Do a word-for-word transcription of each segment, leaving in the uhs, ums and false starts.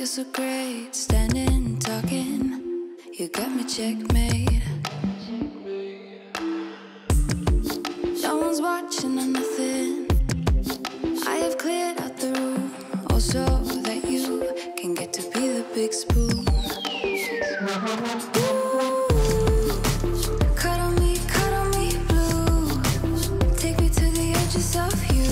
You're so great, standing, talking. You got me checkmate. No one's watching or nothing. I have cleared out the room, also that you can get to be the big spoon. Ooh, cuddle me, cuddle me blue. Take me to the edges of you.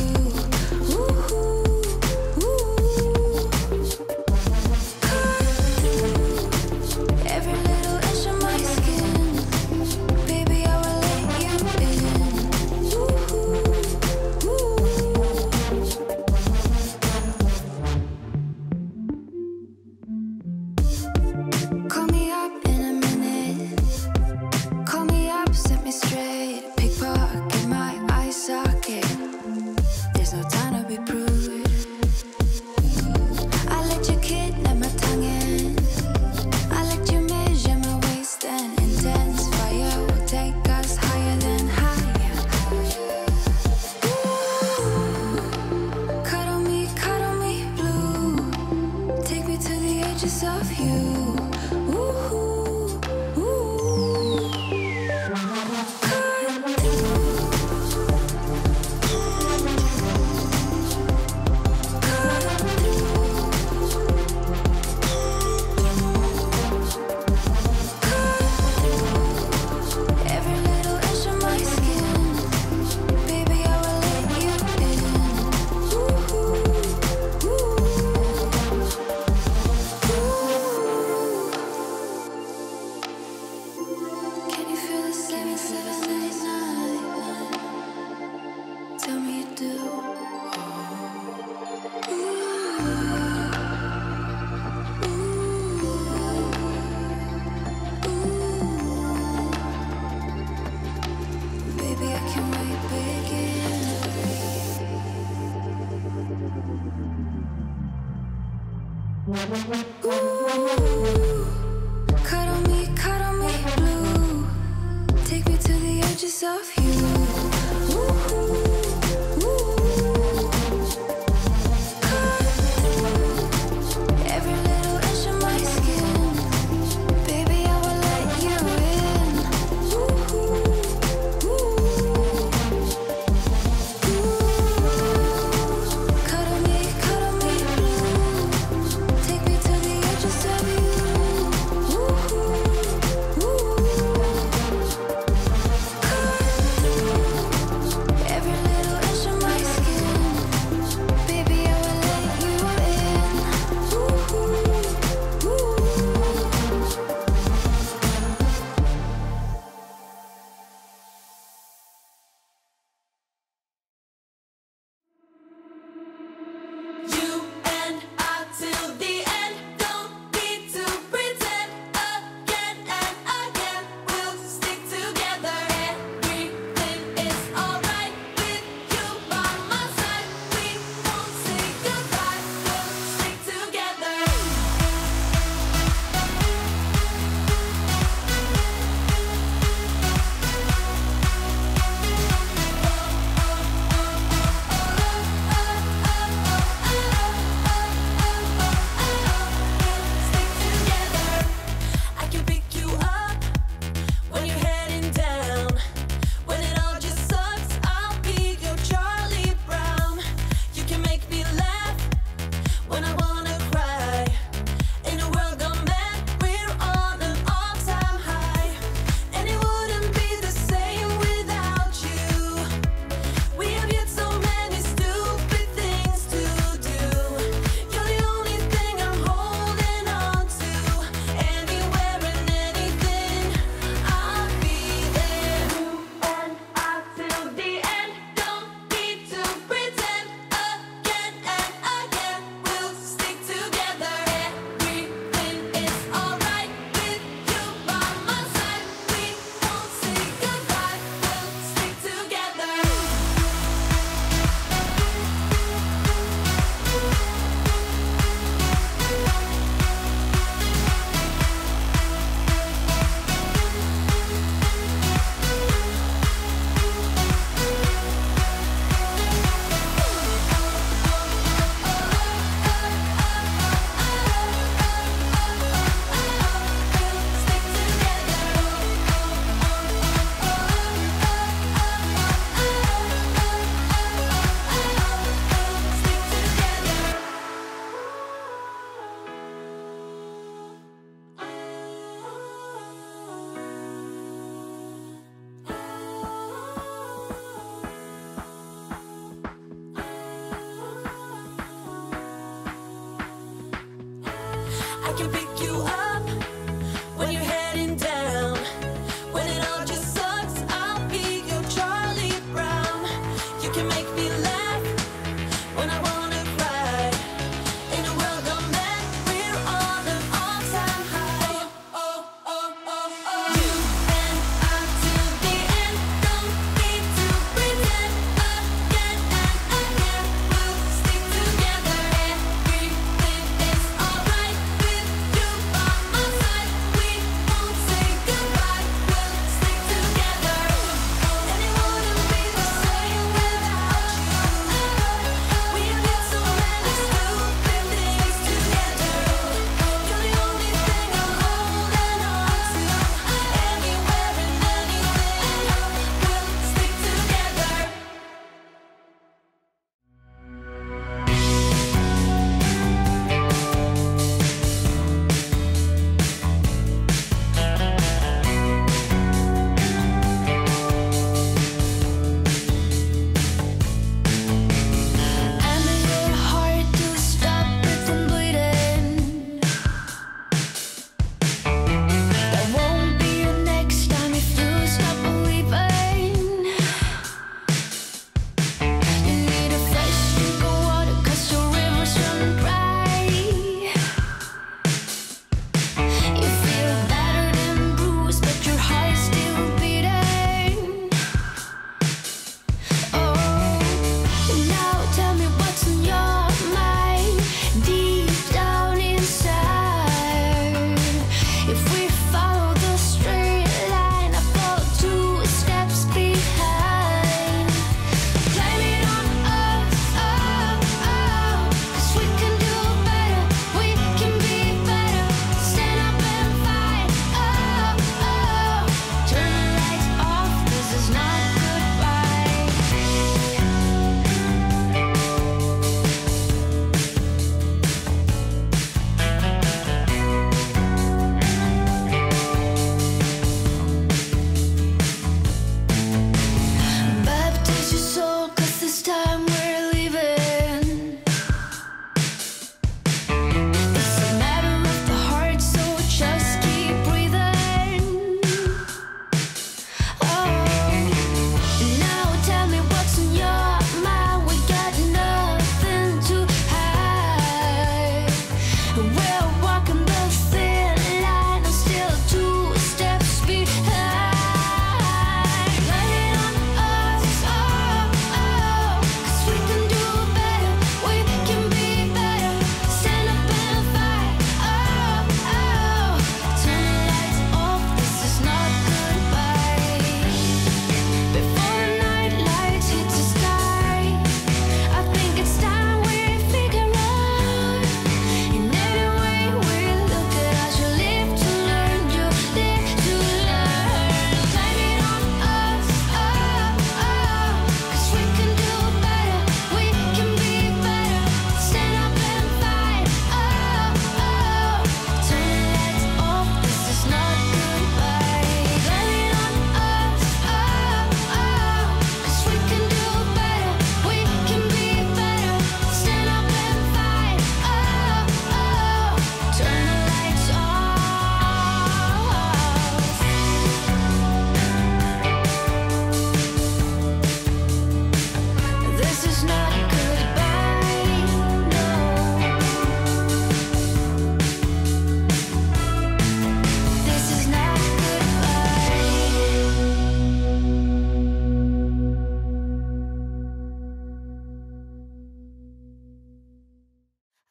Of you. Ooh, ooh, ooh. Ooh, cuddle me, cuddle me blue. Take me to the edges of you. Ooh, ooh.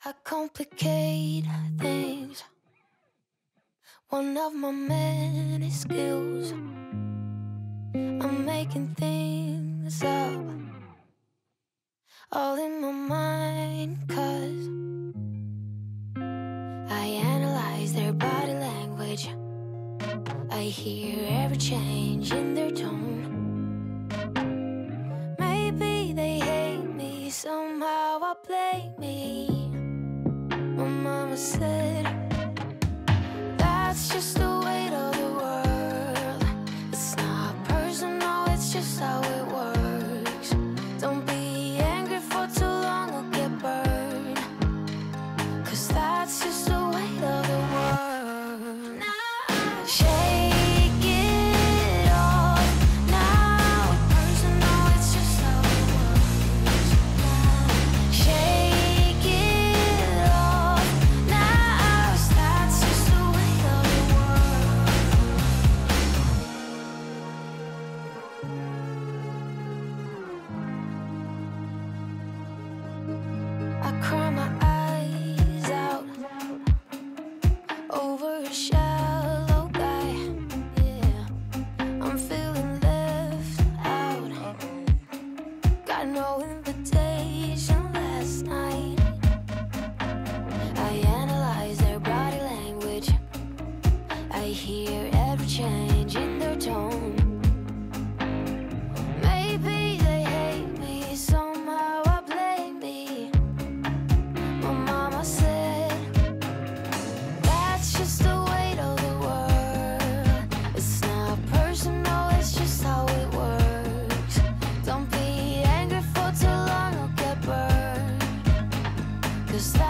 I complicate things. One of my many skills, I'm making things up, all in my mind, 'cause I analyze their body language. I hear every change in their tone. Maybe they hate me, somehow I blame me. My mama said, that's just the weight of the world. It's not personal, it's just how it works. Don't be angry for too long or get burned, 'cause that's just the weight of the world. Nah. Shake it off now. Nah. Personal, it's just how it works. Nah. Shake is that